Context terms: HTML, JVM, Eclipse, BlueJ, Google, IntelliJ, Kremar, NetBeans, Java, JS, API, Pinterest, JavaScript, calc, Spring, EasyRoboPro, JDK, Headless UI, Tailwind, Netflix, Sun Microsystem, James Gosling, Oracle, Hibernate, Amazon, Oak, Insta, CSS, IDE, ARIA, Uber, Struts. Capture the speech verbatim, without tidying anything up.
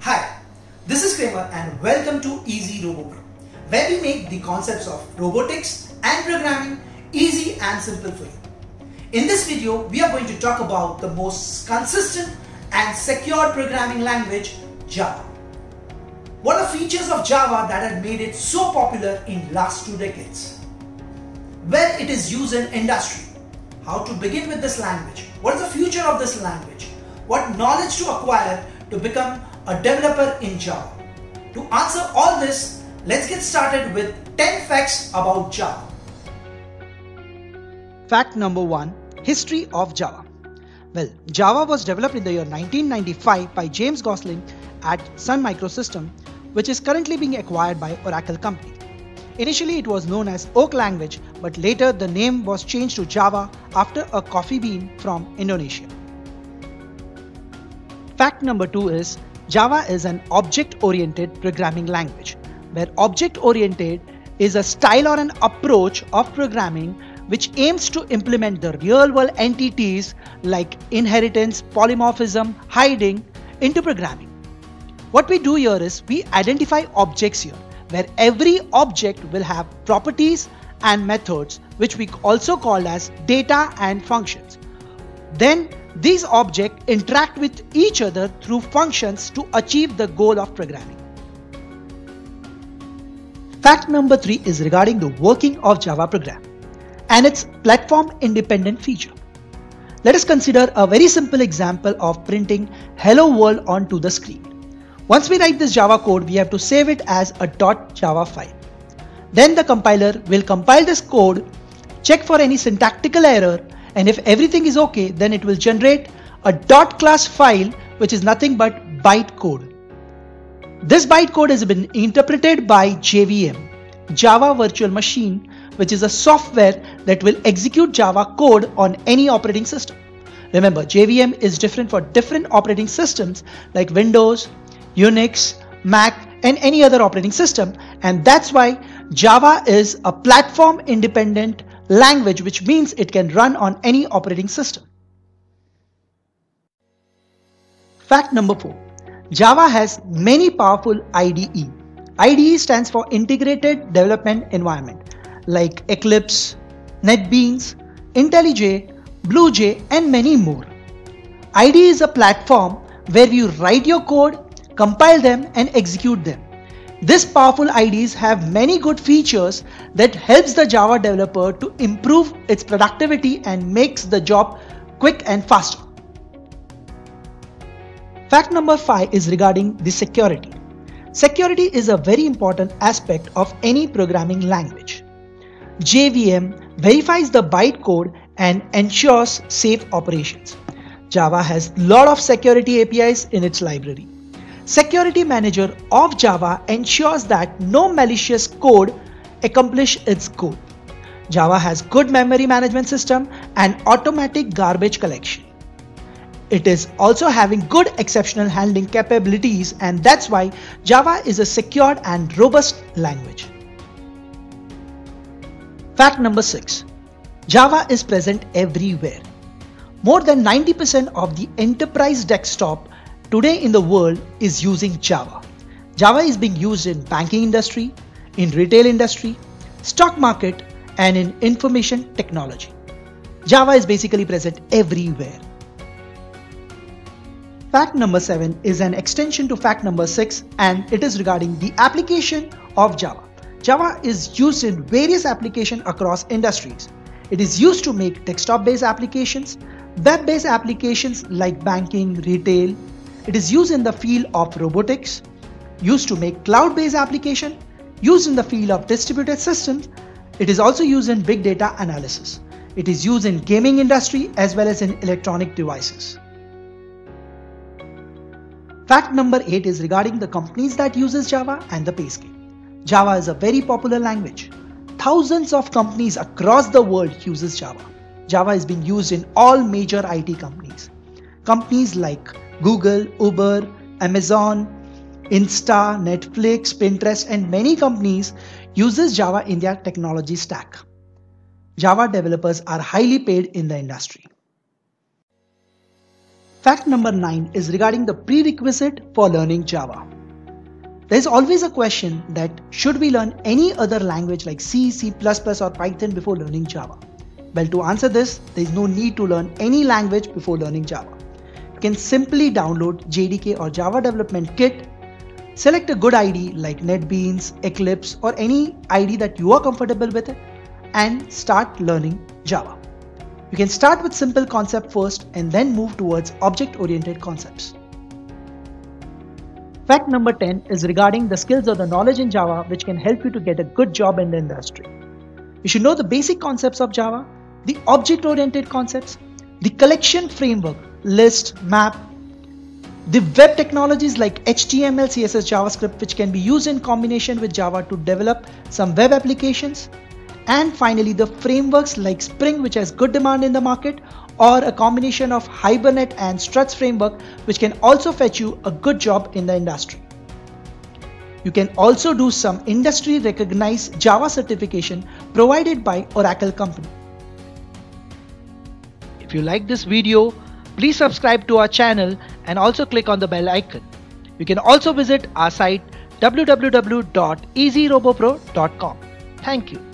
Hi, this is Kremar and welcome to EasyRoboPro, where we make the concepts of robotics and programming easy and simple for you. In this video, we are going to talk about the most consistent and secure programming language, Java. What are features of Java that have made it so popular in last two decades? Where it is used in industry? How to begin with this language? What is the future of this language? What knowledge to acquire to become a developer in Java? To answer all this, let's get started with ten facts about Java. Fact number one, history of Java. Well, Java was developed in the year nineteen ninety-five by James Gosling at Sun Microsystem, which is currently being acquired by Oracle company. Initially, it was known as Oak language, but later the name was changed to Java after a coffee bean from Indonesia. Fact number two is Java is an object-oriented programming language, where object-oriented is a style or an approach of programming which aims to implement the real-world entities like inheritance, polymorphism, hiding into programming. What we do here is we identify objects here, where every object will have properties and methods, which we also call as data and functions. Then these objects interact with each other through functions to achieve the goal of programming. Fact number three is regarding the working of Java program and its platform independent feature. Let us consider a very simple example of printing "Hello World" onto the screen. Once we write this Java code, we have to save it as a .java file. Then the compiler will compile this code, check for any syntactical error, and if everything is okay, then it will generate a .class file, which is nothing but bytecode. This bytecode has been interpreted by J V M, Java Virtual Machine, which is a software that will execute Java code on any operating system. Remember, J V M is different for different operating systems like Windows, Unix, Mac, and any other operating system, and that's why Java is a platform independent language, which means it can run on any operating system. Fact number four, Java has many powerful I D E. I D E stands for Integrated Development Environment, like Eclipse, NetBeans, IntelliJ, BlueJ, and many more. I D E is a platform where you write your code, compile them, and execute them. These powerful I D Es have many good features that helps the Java developer to improve its productivity and makes the job quick and faster. Fact number five is regarding the security. Security is a very important aspect of any programming language. J V M verifies the bytecode and ensures safe operations. Java has a lot of security A P Is in its library. Security Manager of Java ensures that no malicious code accomplishes its goal. Java has good memory management system and automatic garbage collection. It is also having good exceptional handling capabilities, and that's why Java is a secured and robust language. Fact number six, Java is present everywhere. More than ninety percent of the enterprise desktop today in the world is using Java. Java is being used in banking industry, in retail industry, stock market, and in information technology. Java is basically present everywhere. Fact number seven is an extension to fact number six, and it is regarding the application of Java. Java is used in various applications across industries. It is used to make desktop-based applications, web-based applications like banking, retail. It is used in the field of robotics, used to make cloud-based application, used in the field of distributed systems. It is also used in big data analysis. It is used in gaming industry as well as in electronic devices. Fact number eight is regarding the companies that uses Java and the pay scale. Java is a very popular language. Thousands of companies across the world uses Java. Java is being used in all major I T companies. Companies like Google, Uber, Amazon, Insta, Netflix, Pinterest, and many companies uses Java in their technology stack. Java developers are highly paid in the industry. Fact number nine is regarding the prerequisite for learning Java. There is always a question that should we learn any other language like C, C plus plus or Python before learning Java? Well, to answer this, there is no need to learn any language before learning Java. You can simply download J D K or Java Development Kit, select a good I D like NetBeans, Eclipse or any I D that you are comfortable with and start learning Java. You can start with simple concept first and then move towards object-oriented concepts. Fact number ten is regarding the skills or the knowledge in Java which can help you to get a good job in the industry. You should know the basic concepts of Java, the object-oriented concepts, the collection framework, list, map, the web technologies like H T M L, C S S, JavaScript which can be used in combination with Java to develop some web applications. And finally, the frameworks like Spring, which has good demand in the market, or a combination of Hibernate and Struts framework, which can also fetch you a good job in the industry. You can also do some industry recognized Java certification provided by Oracle company. If you like this video, please subscribe to our channel and also click on the bell icon. You can also visit our site w w w dot easy robo pro dot com. Thank you.